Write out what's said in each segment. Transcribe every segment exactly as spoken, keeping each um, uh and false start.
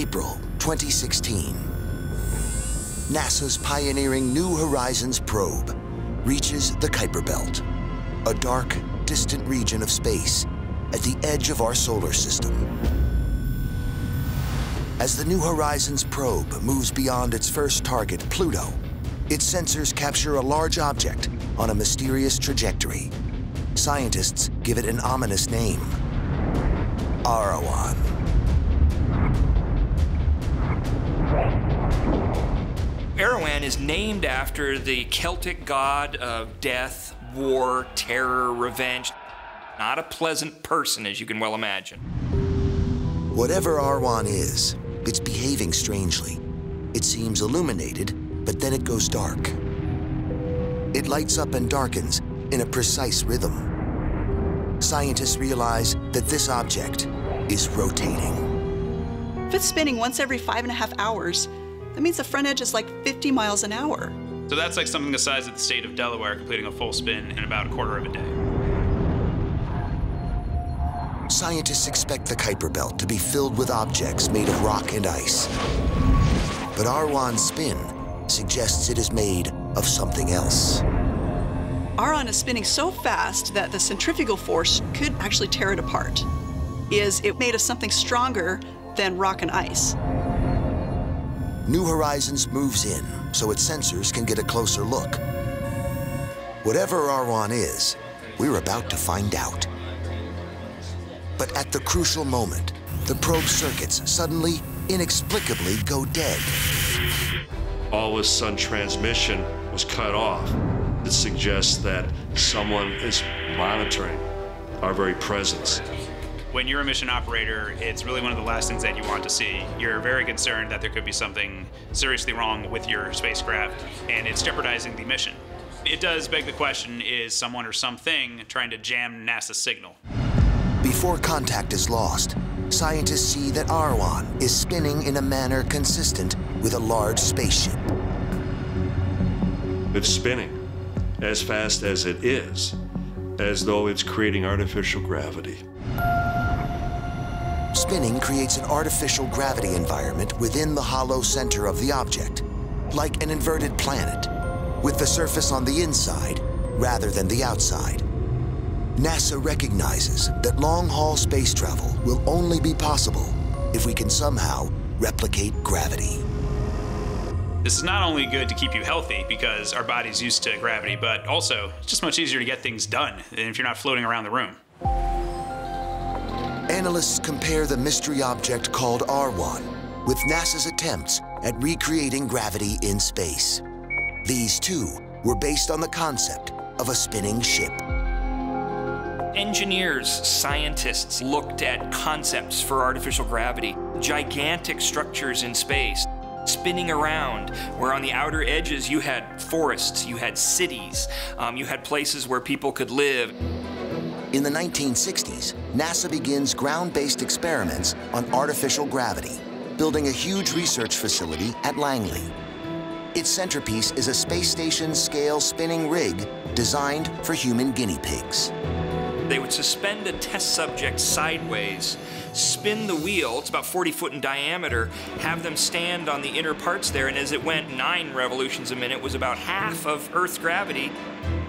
April twenty sixteen, NASA's pioneering New Horizons probe reaches the Kuiper Belt, a dark, distant region of space at the edge of our solar system. As the New Horizons probe moves beyond its first target, Pluto, its sensors capture a large object on a mysterious trajectory. Scientists give it an ominous name, Arwan. Arwan is named after the Celtic god of death, war, terror, revenge. Not a pleasant person, as you can well imagine. Whatever Arwan is, it's behaving strangely. It seems illuminated, but then it goes dark. It lights up and darkens in a precise rhythm. Scientists realize that this object is rotating. If it's spinning once every five and a half hours, that means the front edge is like fifty miles an hour. So that's like something the size of the state of Delaware completing a full spin in about a quarter of a day. Scientists expect the Kuiper Belt to be filled with objects made of rock and ice. But Arwan's spin suggests it is made of something else. Arwan is spinning so fast that the centrifugal force could actually tear it apart. Is it made of something stronger than rock and ice? New Horizons moves in, so its sensors can get a closer look. Whatever Arwan is, we're about to find out. But at the crucial moment, the probe circuits suddenly, inexplicably go dead. All of a sudden, transmission was cut off. It suggests that someone is monitoring our very presence. When you're a mission operator, it's really one of the last things that you want to see. You're very concerned that there could be something seriously wrong with your spacecraft, and it's jeopardizing the mission. It does beg the question, is someone or something trying to jam NASA's signal? Before contact is lost, scientists see that Arwan is spinning in a manner consistent with a large spaceship. It's spinning as fast as it is, as though it's creating artificial gravity. Spinning creates an artificial gravity environment within the hollow center of the object, like an inverted planet, with the surface on the inside rather than the outside. NASA recognizes that long-haul space travel will only be possible if we can somehow replicate gravity. This is not only good to keep you healthy, because our body's used to gravity, but also it's just much easier to get things done than if you're not floating around the room. Analysts compare the mystery object called Arwan with NASA's attempts at recreating gravity in space. These two were based on the concept of a spinning ship. Engineers, scientists looked at concepts for artificial gravity, gigantic structures in space, spinning around, where on the outer edges you had forests, you had cities, um, you had places where people could live. In the nineteen sixties, NASA begins ground-based experiments on artificial gravity, building a huge research facility at Langley. Its centerpiece is a space station-scale spinning rig designed for human guinea pigs. They would suspend a test subject sideways, spin the wheel, it's about forty foot in diameter, have them stand on the inner parts there, and as it went nine revolutions a minute, was about half of Earth's gravity.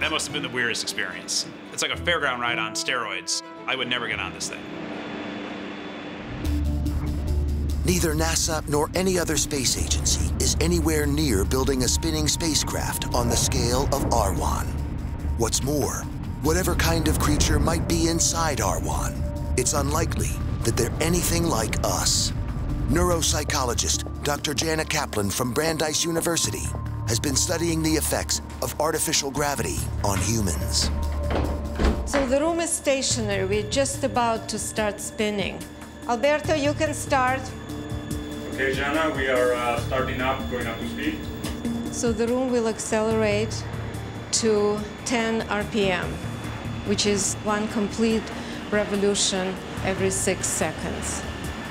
That must have been the weirdest experience. It's like a fairground ride on steroids. I would never get on this thing. Neither NASA nor any other space agency is anywhere near building a spinning spacecraft on the scale of Arwan. What's more, whatever kind of creature might be inside Arwan, it's unlikely that they're anything like us. Neuropsychologist Doctor Jana Kaplan from Brandeis University has been studying the effects of artificial gravity on humans. So the room is stationary. We're just about to start spinning. Alberto, you can start. Okay, Jana, we are uh, starting up, going up to speed. So the room will accelerate to ten R P M, which is one complete revolution every six seconds.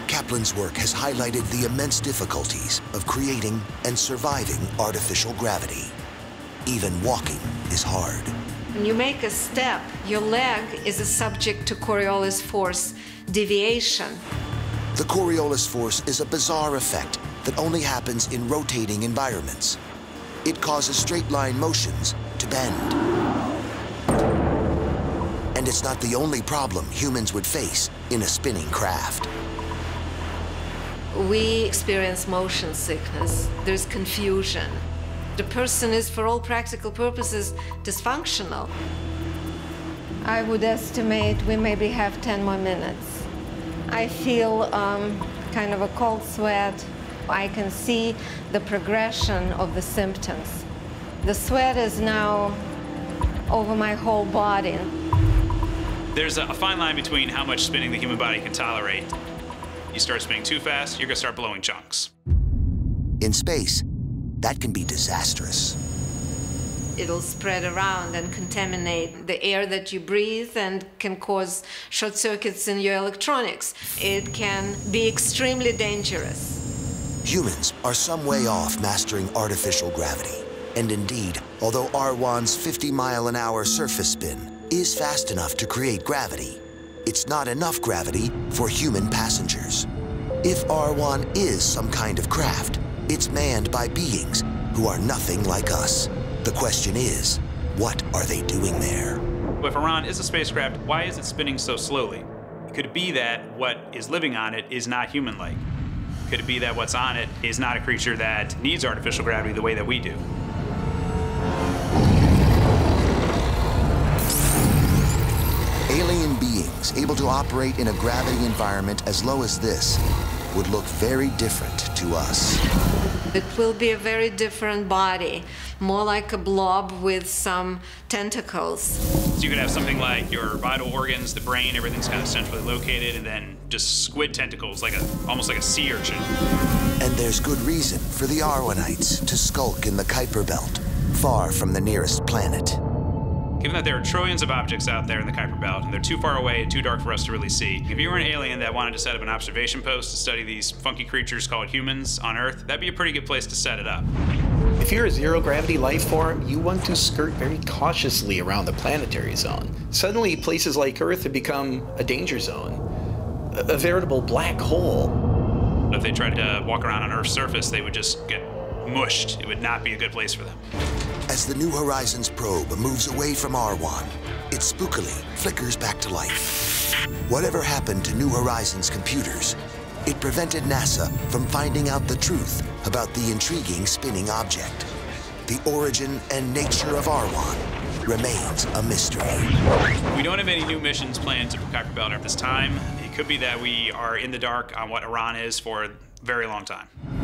Kaplan's work has highlighted the immense difficulties of creating and surviving artificial gravity. Even walking is hard. When you make a step, your leg is subject to Coriolis force deviation. The Coriolis force is a bizarre effect that only happens in rotating environments. It causes straight-line motions to bend. And it's not the only problem humans would face in a spinning craft. We experience motion sickness. There's confusion. The person is, for all practical purposes, dysfunctional. I would estimate we maybe have ten more minutes. I feel um, kind of a cold sweat. I can see the progression of the symptoms. The sweat is now over my whole body. There's a fine line between how much spinning the human body can tolerate. You start spinning too fast, you're gonna start blowing chunks. In space, that can be disastrous. It'll spread around and contaminate the air that you breathe and can cause short circuits in your electronics. It can be extremely dangerous. Humans are some way off mastering artificial gravity. And indeed, although Arwan's fifty mile an hour surface spin is fast enough to create gravity, it's not enough gravity for human passengers. If Arwan is some kind of craft, it's manned by beings who are nothing like us. The question is, what are they doing there? If Arwan is a spacecraft, why is it spinning so slowly? Could it be that what is living on it is not human-like? Could it be that what's on it is not a creature that needs artificial gravity the way that we do? Alien beings able to operate in a gravity environment as low as this would look very different to us. It will be a very different body, more like a blob with some tentacles. So you could have something like your vital organs, the brain, everything's kind of centrally located, and then just squid tentacles, like a, almost like a sea urchin. And there's good reason for the Arwenites to skulk in the Kuiper Belt, far from the nearest planet. Given that there are trillions of objects out there in the Kuiper Belt, and they're too far away and too dark for us to really see, if you were an alien that wanted to set up an observation post to study these funky creatures called humans on Earth, that'd be a pretty good place to set it up. If you're a zero-gravity life form, you want to skirt very cautiously around the planetary zone. Suddenly, places like Earth have become a danger zone, a, a veritable black hole. If they tried to walk around on Earth's surface, they would just get mushed. It would not be a good place for them. As the New Horizons probe moves away from Arwan, it spookily flickers back to life. Whatever happened to New Horizons computers, it prevented NASA from finding out the truth about the intriguing spinning object. The origin and nature of Arwan remains a mystery. We don't have any new missions planned to Kuiper Belt at this time. It could be that we are in the dark on what Arwan is for a very long time.